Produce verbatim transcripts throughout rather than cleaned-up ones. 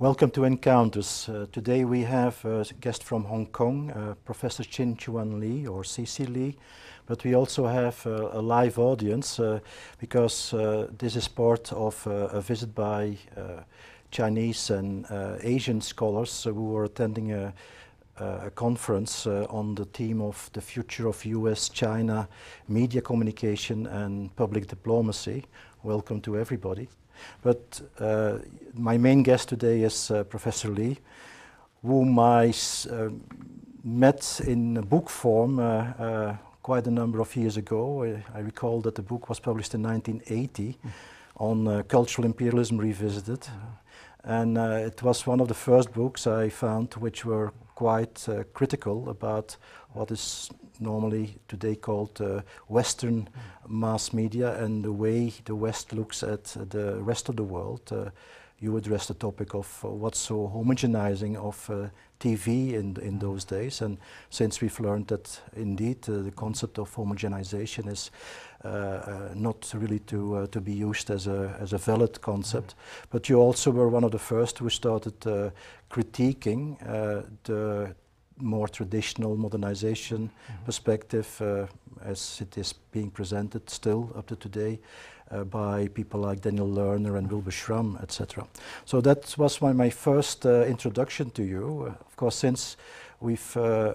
Welcome to Encounters. Uh, today we have a guest from Hong Kong, uh, Professor Chin Chuan Lee, or C C Lee, but we also have uh, a live audience uh, because uh, this is part of uh, a visit by uh, Chinese and uh, Asian scholars who were attending a, a conference uh, on the theme of the future of U S China media communication and public diplomacy. Welcome to everybody. But uh, my main guest today is uh, Professor Lee, whom I s uh, met in book form uh, uh, quite a number of years ago. I, I recall that the book was published in nineteen eighty mm. on uh, Cultural Imperialism Revisited. Mm. And uh, it was one of the first books I found which were quite uh, critical about what is normally today called uh, Western mm. mass media and the way the West looks at the rest of the world. Uh, you addressed the topic of uh, what's so homogenizing of uh, T V in, in those days, and since we've learned that indeed uh, the concept of homogenization is uh, uh, not really to, uh, to be used as a, as a valid concept, mm. but you also were one of the first who started uh, critiquing uh, the more traditional modernization mm-hmm. perspective uh, as it is being presented still up to today uh, by people like Daniel Lerner and Wilbur Schramm, et cetera. So that was my, my first uh, introduction to you. Uh, of course, since we've uh,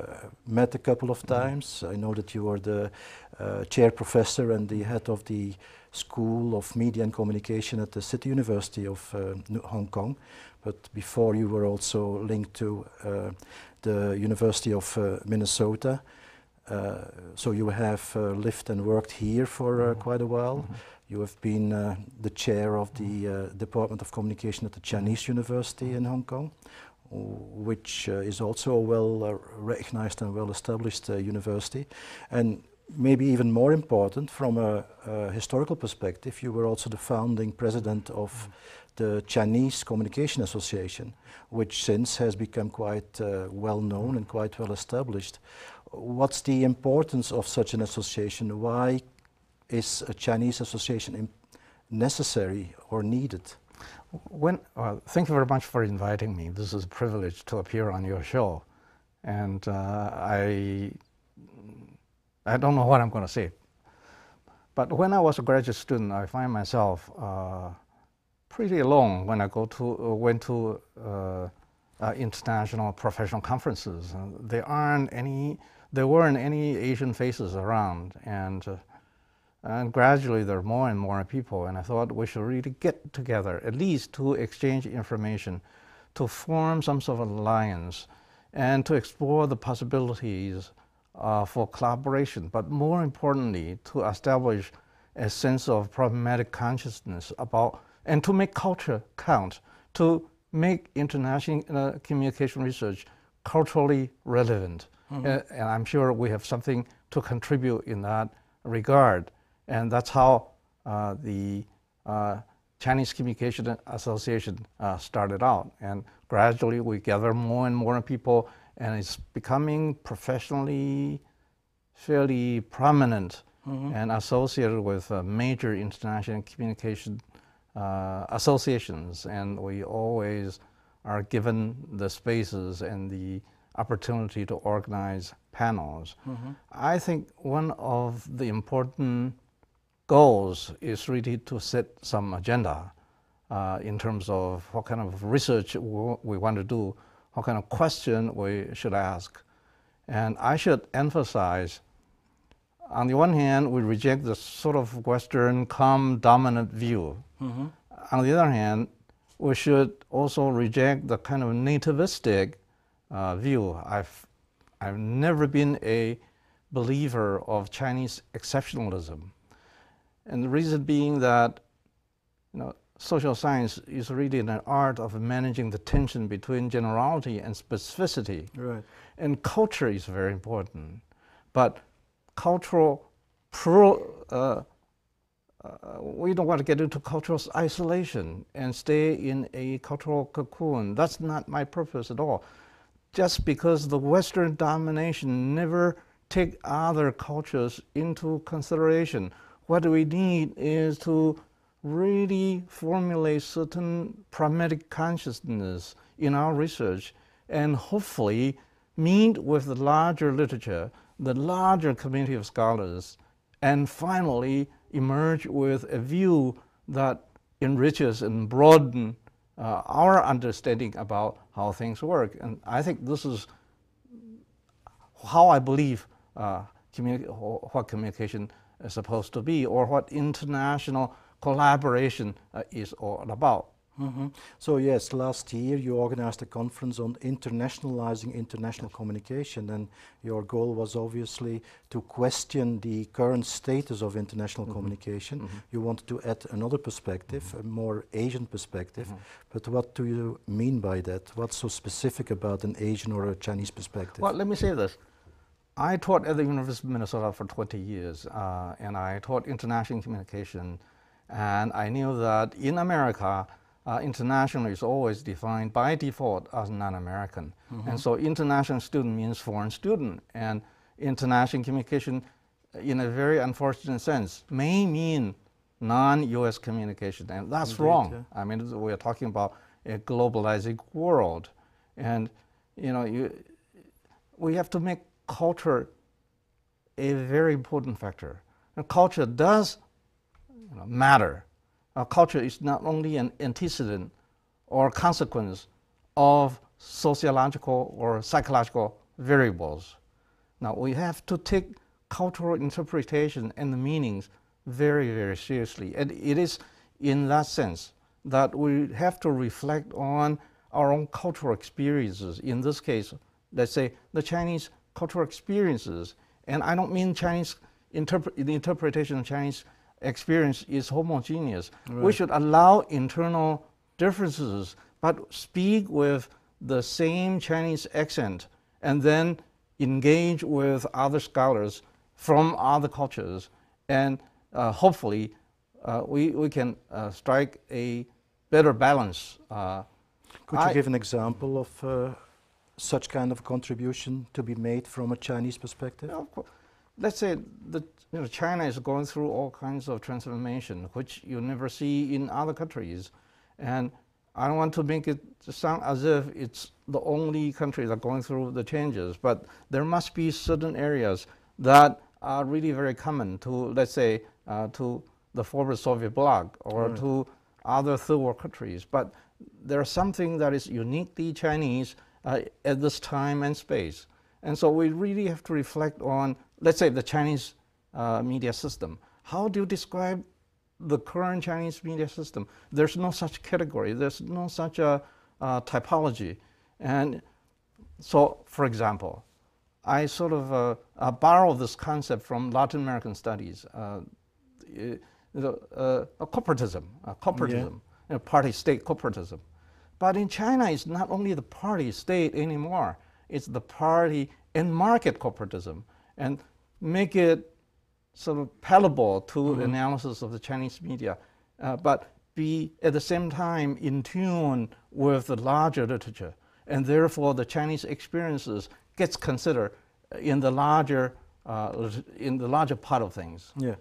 met a couple of times, mm-hmm. I know that you were the uh, chair professor and the head of the School of Media and Communication at the City University of uh, Hong Kong, but before you were also linked to uh, the University of uh, Minnesota, uh, so you have uh, lived and worked here for uh, quite a while. Mm-hmm. You have been uh, the chair of the uh, Department of Communication at the Chinese University in Hong Kong, which uh, is also a well uh, recognized and well established uh, university. And maybe even more important, from a, a historical perspective, you were also the founding president of mm-hmm. the Chinese Communication Association, which since has become quite uh, well known and quite well established. What's the importance of such an association? Why is a Chinese association imp necessary or needed? When, well, thank you very much for inviting me. This is a privilege to appear on your show, and uh, I I don't know what I'm going to say. But when I was a graduate student, I find myself Uh, pretty long when I go to uh, went to uh, uh, international professional conferences. Uh, there aren't any, there weren't any Asian faces around, and uh, and gradually there are more and more people. And I thought we should really get together, at least to exchange information, to form some sort of alliance, and to explore the possibilities uh, for collaboration. But more importantly, to establish a sense of problematic consciousness about, and to make culture count, to make international uh, communication research culturally relevant. Mm-hmm. uh, and I'm sure we have something to contribute in that regard. And that's how uh, the uh, Chinese Communication Association uh, started out. And gradually we gather more and more people, and it's becoming professionally fairly prominent mm-hmm. and associated with uh, major international communication Uh, associations, and we always are given the spaces and the opportunity to organize panels. Mm-hmm. I think one of the important goals is really to set some agenda uh, in terms of what kind of research we want to do, what kind of question we should ask. And I should emphasize, on the one hand, we reject the sort of Western calm dominant view. Mm-hmm. On the other hand, we should also reject the kind of nativistic uh, view. I've, I've never been a believer of Chinese exceptionalism. And the reason being that, you know, social science is really an art of managing the tension between generality and specificity. Right. And culture is very important. But cultural plural, uh, Uh, we don't want to get into cultural isolation and stay in a cultural cocoon. That's not my purpose at all. Just because the Western domination never take other cultures into consideration, what we need is to really formulate certain pragmatic consciousness in our research and hopefully meet with the larger literature, the larger community of scholars, and finally emerge with a view that enriches and broadens uh, our understanding about how things work. And I think this is how I believe uh, communi what communication is supposed to be, or what international collaboration uh, is all about. Mm-hmm. So yes, last year you organized a conference on internationalizing international communication, and your goal was obviously to question the current status of international mm-hmm. communication. Mm-hmm. You wanted to add another perspective, mm-hmm. a more Asian perspective, mm-hmm. but what do you mean by that? What's so specific about an Asian or a Chinese perspective? Well, let me say this. I taught at the University of Minnesota for twenty years, uh, and I taught international communication, and I knew that in America, Uh, international is always defined by default as non-American. Mm-hmm. And so international student means foreign student, and international communication in a very unfortunate sense may mean non-U S communication, and that's Indeed, wrong. Yeah. I mean, we're talking about a globalizing world, and you know, you, we have to make culture a very important factor. And culture does you know, matter. Uh, culture is not only an antecedent or consequence of sociological or psychological variables. Now, we have to take cultural interpretation and the meanings very, very seriously. And it is in that sense that we have to reflect on our own cultural experiences. In this case, let's say the Chinese cultural experiences. And I don't mean Chinese interpre- the interpretation of Chinese experience is homogeneous. Right. We should allow internal differences, but speak with the same Chinese accent, and then engage with other scholars from other cultures. And uh, hopefully, uh, we, we can uh, strike a better balance. Uh, Could you I give an example of uh, such kind of contribution to be made from a Chinese perspective? Yeah, of course. Let's say that you know, China is going through all kinds of transformation, which you never see in other countries. And I don't want to make it sound as if it's the only country that's going through the changes, but there must be certain areas that are really very common to, let's say, uh, to the former Soviet bloc or mm. to other third world countries. But there's something that is uniquely Chinese uh, at this time and space. And so we really have to reflect on, let's say, the Chinese uh, media system. How do you describe the current Chinese media system? There's no such category. There's no such a uh, typology. And so, for example, I sort of uh, uh, borrow this concept from Latin American studies, uh, you know, uh, uh, corporatism, uh, corporatism, yeah. you know, party-state corporatism. But in China, it's not only the party-state anymore. It's the party and market corporatism, and make it sort of palatable to mm-hmm. the analysis of the Chinese media, uh, but be at the same time in tune with the larger literature. And therefore, the Chinese experiences gets considered in the larger uh, in the larger part of things. Yeah,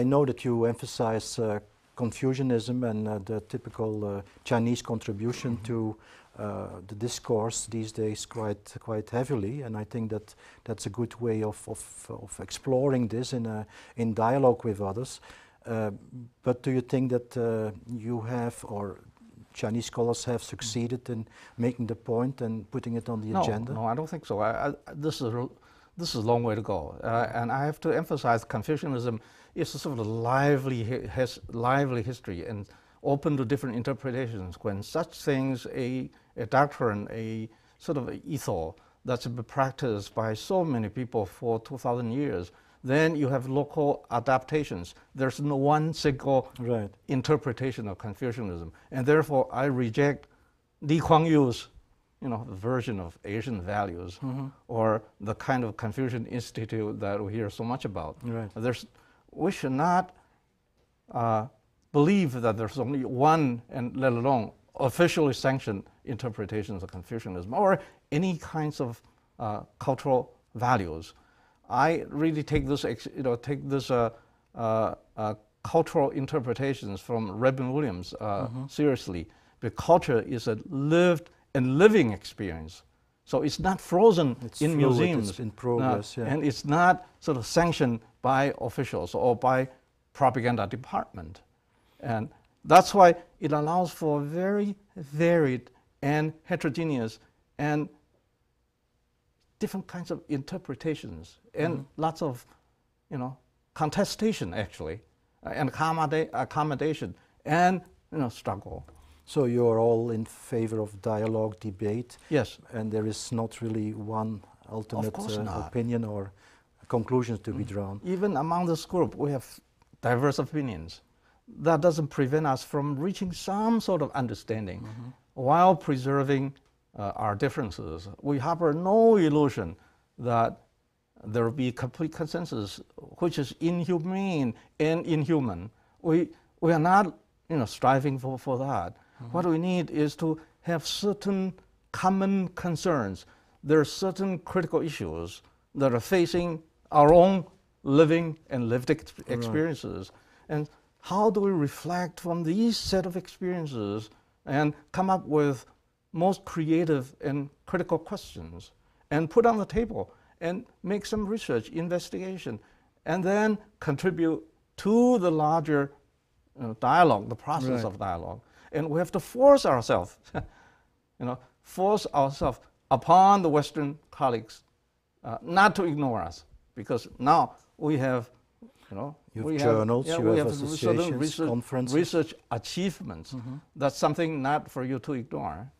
I know that you emphasize uh, Confucianism and uh, the typical uh, Chinese contribution mm-hmm. to Uh, the discourse these days quite quite heavily, and I think that that's a good way of of, of exploring this in a in dialogue with others. Uh, but do you think that uh, you have or Chinese scholars have succeeded in making the point and putting it on the no, agenda? No, I don't think so. I, I, this is a, this is a long way to go, uh, and I have to emphasize Confucianism is a sort of a lively has lively history and open to different interpretations. When such things a a doctrine, a sort of an ethos that's been practiced by so many people for two thousand years, then you have local adaptations. There's no one single right. interpretation of Confucianism. And therefore, I reject Li Kuang Yu's you know, version of Asian values mm-hmm. or the kind of Confucian Institute that we hear so much about. Right. There's, we should not uh, believe that there's only one, and let alone officially sanctioned interpretations of Confucianism or any kinds of uh, cultural values. I really take this, ex you know, take this uh, uh, uh, cultural interpretations from Robin Williams uh, mm-hmm. seriously. But culture is a lived and living experience. So it's not frozen it's in fluid, museums. It's in progress, no, yeah. And it's not sort of sanctioned by officials or by propaganda department. And that's why it allows for very varied and heterogeneous and different kinds of interpretations and mm-hmm. lots of, you know, contestation actually, uh, and accommoda accommodation and, you know, struggle. So you're all in favor of dialogue, debate? Yes. And there is not really one ultimate uh, opinion or conclusions to mm-hmm. be drawn? Even among this group, we have diverse opinions. That doesn't prevent us from reaching some sort of understanding mm-hmm. while preserving uh, our differences. We harbor no illusion that there will be complete consensus, which is inhumane and inhuman. We, we are not, you know, striving for, for that. Mm-hmm. What we need is to have certain common concerns. There are certain critical issues that are facing our own living and lived ex experiences. Right. And how do we reflect from these set of experiences and come up with most creative and critical questions and put on the table and make some research, investigation, and then contribute to the larger uh, dialogue, the process right. of dialogue. And we have to force ourselves, you know, force ourselves upon the Western colleagues uh, not to ignore us, because now we have, you know, you have journals, have, yeah, you we have, have associations, research, conferences. Research achievements. Mm-hmm. That's something not for you to ignore.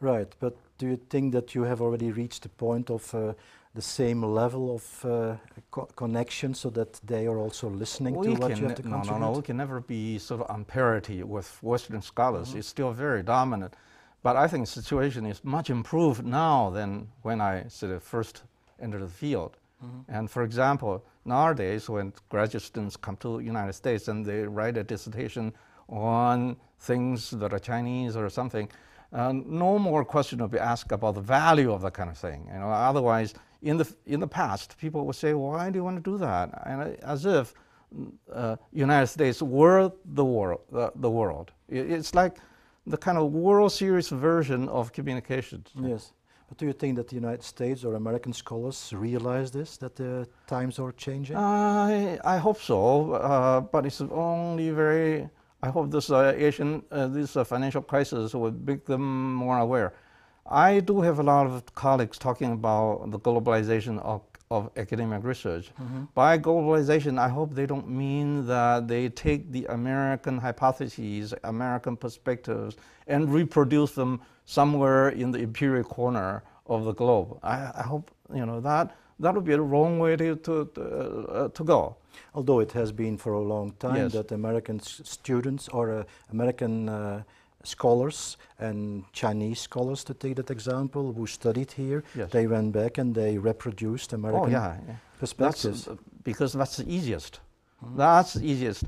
Right, but do you think that you have already reached the point of uh, the same level of uh, co connection so that they are also listening we to what you have to contribute? No, no, no, we can never be sort of on parity with Western scholars. Mm-hmm. It's still very dominant. But I think the situation is much improved now than when I sort of first entered the field. Mm-hmm. And for example, nowadays when graduate students come to the United States and they write a dissertation on things that are Chinese or something, uh, no more question will be asked about the value of that kind of thing. You know, otherwise, in the, in the past, people would say, why do you want to do that? And uh, as if uh, United States were the world. Uh, the world. It, it's like the kind of World Series version of communications. Yes. But do you think that the United States or American scholars realize this, that the times are changing? I, I hope so, uh, but it's only very, I hope this uh, Asian, uh, this uh, financial crisis would make them more aware. I do have a lot of colleagues talking about the globalization of, of academic research. Mm-hmm. By globalization, I hope they don't mean that they take the American hypotheses, American perspectives, and reproduce them somewhere in the imperial corner of the globe. I, I hope, you know, that that would be the wrong way to to, uh, to go. Although it has been for a long time yes. that American students or uh, American uh, scholars and Chinese scholars, to take that example, who studied here, yes. they went back and they reproduced American oh, yeah, yeah. perspectives. That's, because that's the easiest. Mm-hmm. That's the easiest.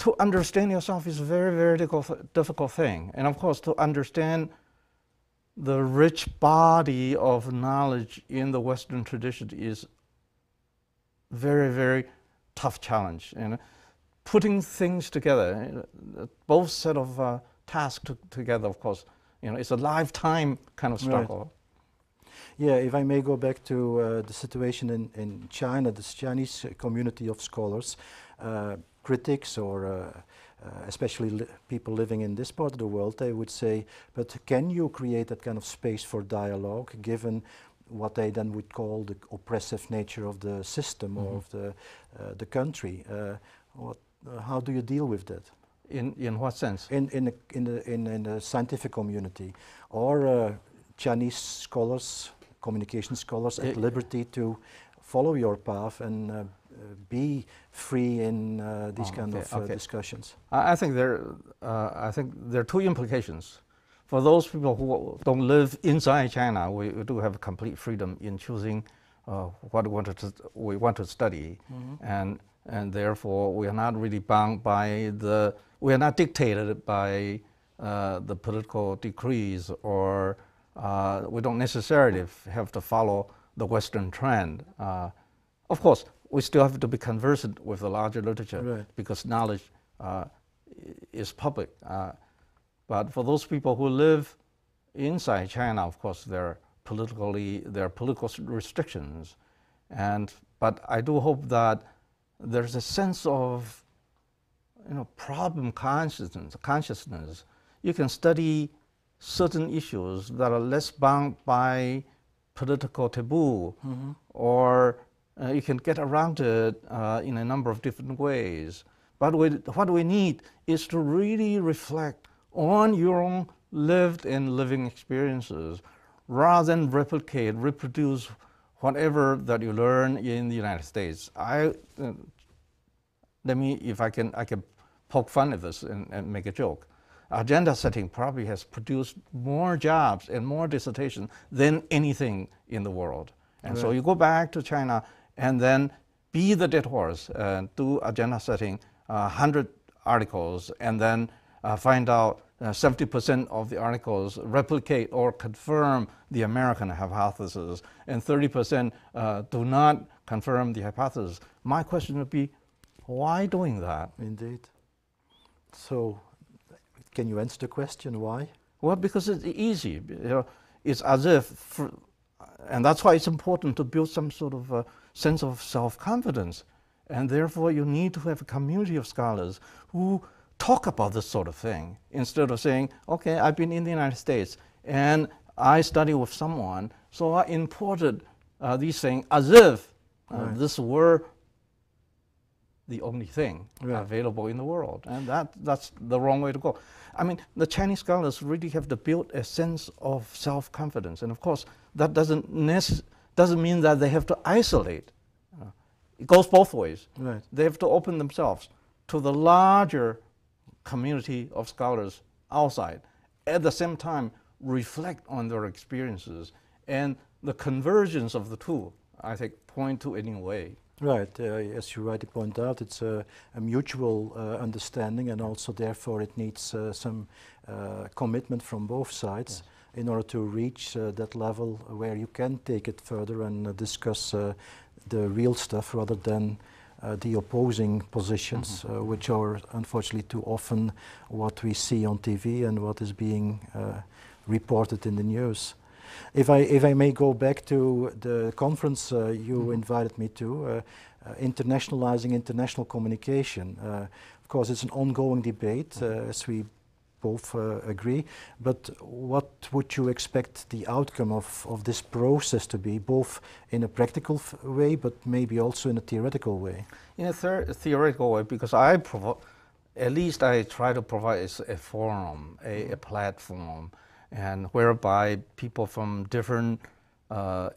To understand yourself is a very, very difficult thing. And of course, to understand the rich body of knowledge in the Western tradition is very, very tough challenge. And putting things together, both set of uh, tasks to together, of course, you know, it's a lifetime kind of struggle. Right. Yeah, if I may go back to uh, the situation in, in China, this Chinese community of scholars, uh, critics or uh, uh, especially li people living in this part of the world, they would say, but can you create that kind of space for dialogue given what they then would call the oppressive nature of the system mm-hmm. or of the, uh, the country? Uh, what, uh, how do you deal with that? In, in what sense? In, in, a, in, the, in, in the scientific community or uh, Chinese scholars, communication scholars at liberty to follow your path and uh, Uh, be free in uh, these oh, kind okay, of uh, okay. discussions? I, I think there, uh, I think there are two implications. For those people who don't live inside China, we, we do have complete freedom in choosing uh, what we want to, we want to study, mm-hmm. and and therefore we are not really bound by the, we are not dictated by uh, the political decrees, or uh, we don't necessarily have to follow the Western trend. Uh, of course. we still have to be conversant with the larger literature, right, because knowledge uh, is public. Uh, but for those people who live inside China, of course, there are politically there are political restrictions, and but I do hope that there's a sense of, you know, problem consciousness. Consciousness. You can study certain issues that are less bound by political taboo, mm-hmm, or uh, you can get around it uh, in a number of different ways. But we, what we need is to really reflect on your own lived and living experiences, rather than replicate, reproduce whatever that you learn in the United States. I uh, let me, if I can, I can poke fun at this and, and make a joke. Agenda setting probably has produced more jobs and more dissertations than anything in the world. And right, so you go back to China and then be the dead horse, uh, do agenda setting, uh, one hundred articles, and then uh, find out seventy percent uh, of the articles replicate or confirm the American hypothesis, and thirty percent uh, do not confirm the hypothesis. My question would be, why doing that? Indeed. So, can you answer the question why? Well, because it's easy. You know, it's as if, for, and that's why it's important to build some sort of a sense of self-confidence. And therefore, you need to have a community of scholars who talk about this sort of thing, instead of saying, okay, I've been in the United States, and I study with someone, so I imported uh, these things as if uh, right, this were the only thing yeah. available in the world, and that, that's the wrong way to go. I mean, the Chinese scholars really have to build a sense of self-confidence, and of course, that doesn't necess doesn't mean that they have to isolate. Uh, it goes both ways. Right. They have to open themselves to the larger community of scholars outside, at the same time reflect on their experiences, and the convergence of the two, I think, point to a new way. Right, uh, as you rightly point out, it's a, a mutual uh, understanding, and also therefore it needs uh, some uh, commitment from both sides, yes, in order to reach uh, that level where you can take it further and uh, discuss uh, the real stuff rather than uh, the opposing positions, mm-hmm, uh, which are unfortunately too often what we see on T V and what is being uh, reported in the news. If I, if I may go back to the conference uh, you mm-hmm. invited me to, uh, uh, Internationalizing International Communication. Uh, of course, it's an ongoing debate, uh, as we both uh, agree, but what would you expect the outcome of, of this process to be, both in a practical f way, but maybe also in a theoretical way? In a ther theoretical way, because I provo at least I try to provide a, a forum, a, a platform, and whereby people from different uh,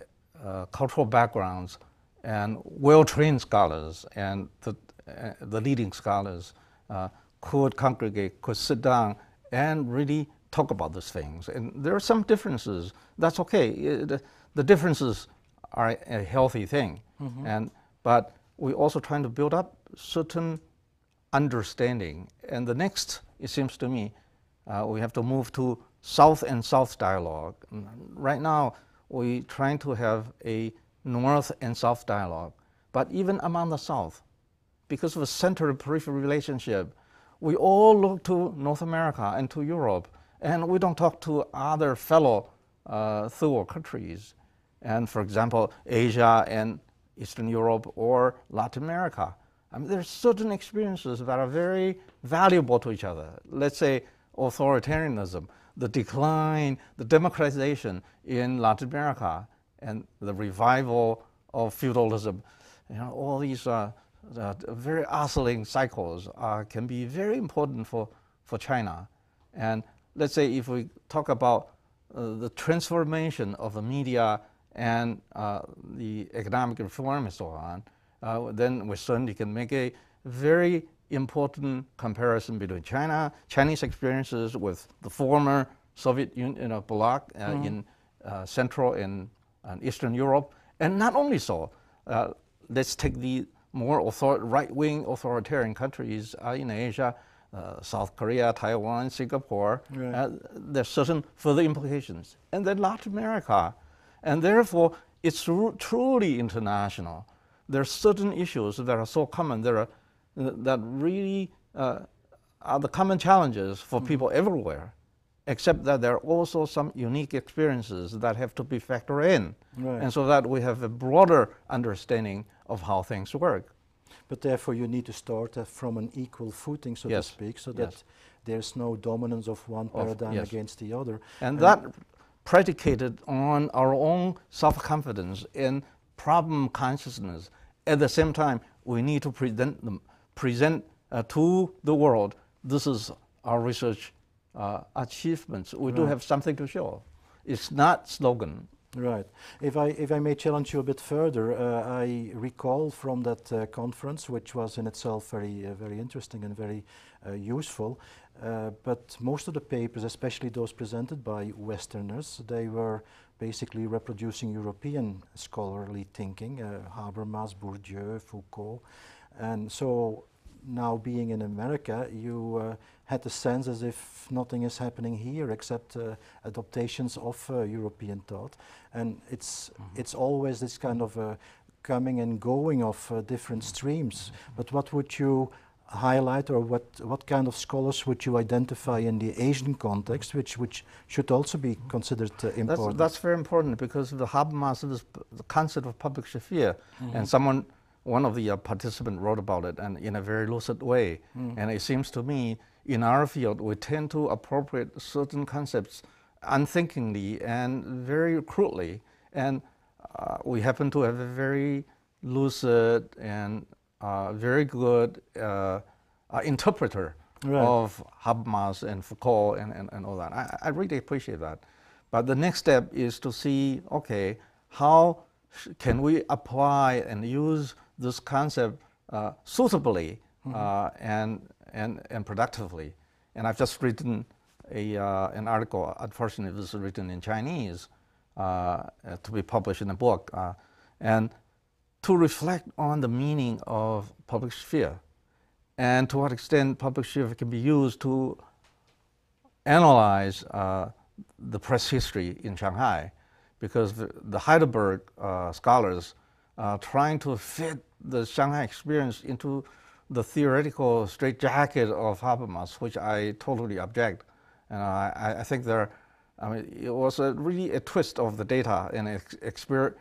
uh, cultural backgrounds and well-trained scholars and the, uh, the leading scholars uh, could congregate, could sit down and really talk about these things. And there are some differences. That's okay. It, the differences are a healthy thing. Mm-hmm. And, but we're also trying to build up certain understanding. And the next, it seems to me, uh, we have to move to South and South dialogue. Right now, we're trying to have a North and South dialogue, but even among the South, because of a center-periphery relationship, we all look to North America and to Europe, and we don't talk to other fellow uh, third countries, and for example, Asia and Eastern Europe or Latin America. I mean, there are certain experiences that are very valuable to each other. Let's say authoritarianism, the decline, the democratization in Latin America, and the revival of feudalism. You know, all these uh, uh, very oscillating cycles uh, can be very important for, for China. And let's say if we talk about uh, the transformation of the media and uh, the economic reform and so on, uh, then we certainly can make a very important comparison between China, Chinese experiences with the former Soviet Union, you know, bloc uh, mm-hmm. in uh, Central and, and Eastern Europe. And not only so, uh, let's take the more author right-wing authoritarian countries uh, in Asia, uh, South Korea, Taiwan, Singapore. Right. Uh, there's certain further implications. And then Latin America. And therefore, it's tr truly international. there are certain issues that are so common that, are, that really uh, are the common challenges for mm-hmm. people everywhere, except that there are also some unique experiences that have to be factored in, right. and so that we have a broader understanding of how things work. But therefore you need to start uh, from an equal footing, so yes. to speak, so yes. that there's no dominance of one paradigm of, yes. against the other. And, and that predicated on our own self-confidence and problem consciousness. At the same time, we need to present them, present uh, to the world, this is our research uh, achievements. We right. do have something to show. It's not slogan. Right. If I, if I may challenge you a bit further, uh, I recall from that uh, conference, which was in itself very, uh, very interesting and very uh, useful, uh, but most of the papers, especially those presented by Westerners, they were basically reproducing European scholarly thinking, uh, Habermas, Bourdieu, Foucault, and so now being in America, you uh, had the sense as if nothing is happening here except uh, adaptations of uh, European thought, and it's mm-hmm. it's always this kind of uh, coming and going of uh, different streams. Mm-hmm. But what would you highlight, or what what kind of scholars would you identify in the Asian context, which which should also be considered uh, important? That's, that's very important, because the Habermas is the concept of public sphere, mm-hmm. and someone. One of the uh, participants wrote about it, and in a very lucid way. Mm. And it seems to me, in our field, we tend to appropriate certain concepts unthinkingly and very crudely. And uh, we happen to have a very lucid and uh, very good uh, uh, interpreter right. of Habermas and Foucault and, and, and all that. I, I really appreciate that. But the next step is to see, okay, how can we apply and use this concept uh, suitably mm-hmm. uh, and, and, and productively. And I've just written a, uh, an article, unfortunately this is written in Chinese, uh, to be published in a book, uh, and to reflect on the meaning of public sphere and to what extent public sphere can be used to analyze uh, the press history in Shanghai, because the, the Heidelberg uh, scholars Uh, trying to fit the Shanghai experience into the theoretical straitjacket of Habermas, which I totally object. And I, I think there, I mean, it was a really a twist of the data and ex exper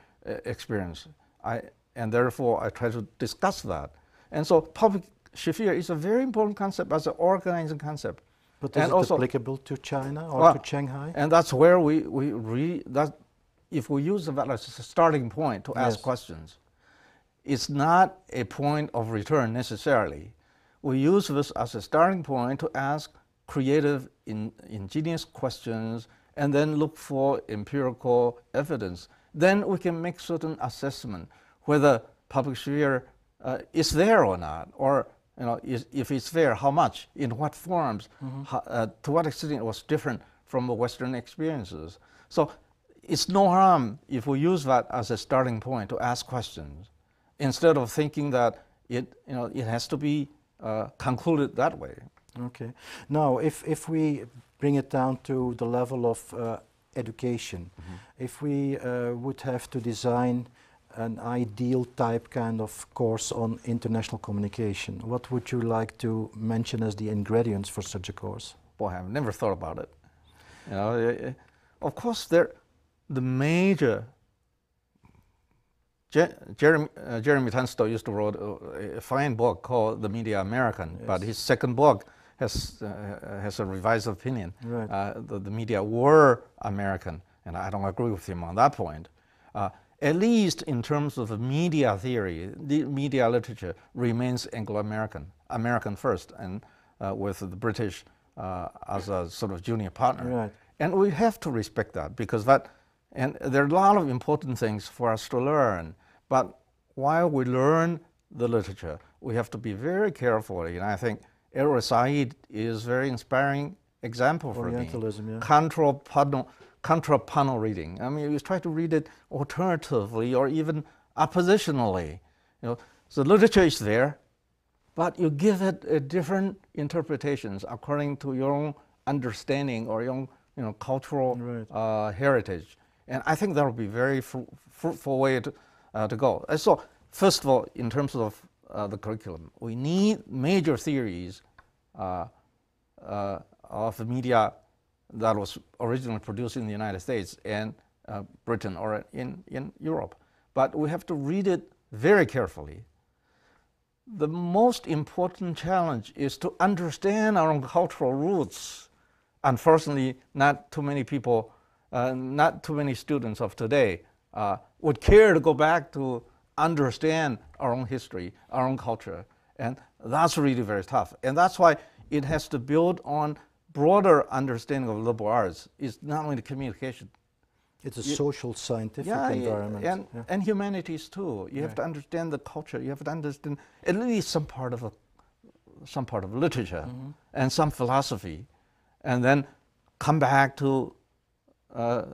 experience. I, and therefore, I try to discuss that. And so public sphere is a very important concept as an organizing concept. But is and it also applicable to China or well, to Shanghai? And that's where we, we re that. If we use that as a starting point to ask yes. questions, it's not a point of return necessarily. We use this as a starting point to ask creative, in, ingenious questions, and then look for empirical evidence. Then we can make certain assessment whether public sphere uh, is there or not, or you know, is, if it's there, how much, in what forms, mm-hmm. how, uh, to what extent it was different from the Western experiences. So. It's no harm if we use that as a starting point to ask questions, instead of thinking that it, you know, it has to be uh, concluded that way. Okay. Now, if, if we bring it down to the level of uh, education, mm-hmm. if we uh, would have to design an ideal type kind of course on international communication, what would you like to mention as the ingredients for such a course? Boy, I've never thought about it. You know, of course, there. The major, Je Jeremy, uh, Jeremy Tunstall used to write a, a fine book called The Media American, yes. but his second book has, uh, has a revised opinion. Right. Uh, the, the media were American, and I don't agree with him on that point. Uh, at least in terms of media theory, the media literature remains Anglo-American, American first, and uh, with the British uh, as a sort of junior partner. Right. And we have to respect that, because that. And there are a lot of important things for us to learn, but while we learn the literature, we have to be very careful. And I think Edward Said is a very inspiring example for me. Orientalism, yeah. Contrapunal, contrapunal reading. I mean, you try to read it alternatively or even oppositionally. You know, so literature is there, but you give it a different interpretations according to your own understanding or your own, you know, cultural right. uh, heritage. And I think that would be a very fr fruitful way to, uh, to go. And so first of all, in terms of uh, the curriculum, we need major theories uh, uh, of the media that was originally produced in the United States and uh, Britain or in, in Europe. But we have to read it very carefully. The most important challenge is to understand our own cultural roots. Unfortunately, not too many people, uh, not too many students of today uh, would care to go back to understand our own history, our own culture. And that's really very tough. And that's why it has to build on broader understanding of liberal arts. It's not only communication. It's a you, social scientific yeah, environment. And, yeah. and humanities too. You right. have to understand the culture. You have to understand at least some part of, a, some part of literature mm-hmm. and some philosophy. And then come back to uh,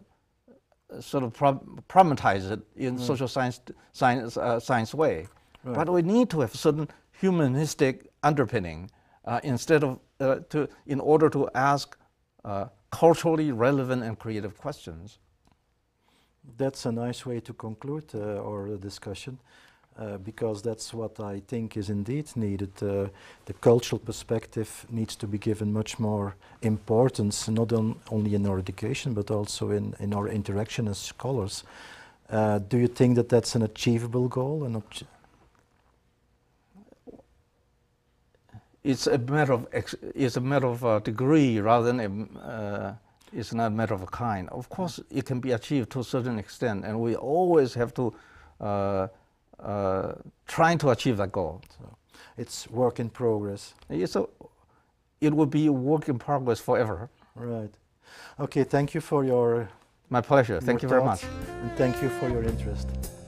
sort of prob problematize it in mm-hmm. social science, science, uh, science way. Right. But we need to have certain humanistic underpinning uh, instead of, uh, to, in order to ask uh, culturally relevant and creative questions. That's a nice way to conclude uh, our discussion, uh, because that's what I think is indeed needed. Uh, the cultural perspective needs to be given much more importance, not on only in our education, but also in, in our interaction as scholars. Uh, do you think that that's an achievable goal? An it's a matter of, ex it's a matter of uh, degree rather than a... Uh, It's not a matter of kind. Of course, it can be achieved to a certain extent, and we always have to uh, uh, try to achieve that goal. So it's work in progress. It's a, it will be a work in progress forever. Right. Okay, thank you for your... My pleasure. Thank you very much. And thank you for your interest.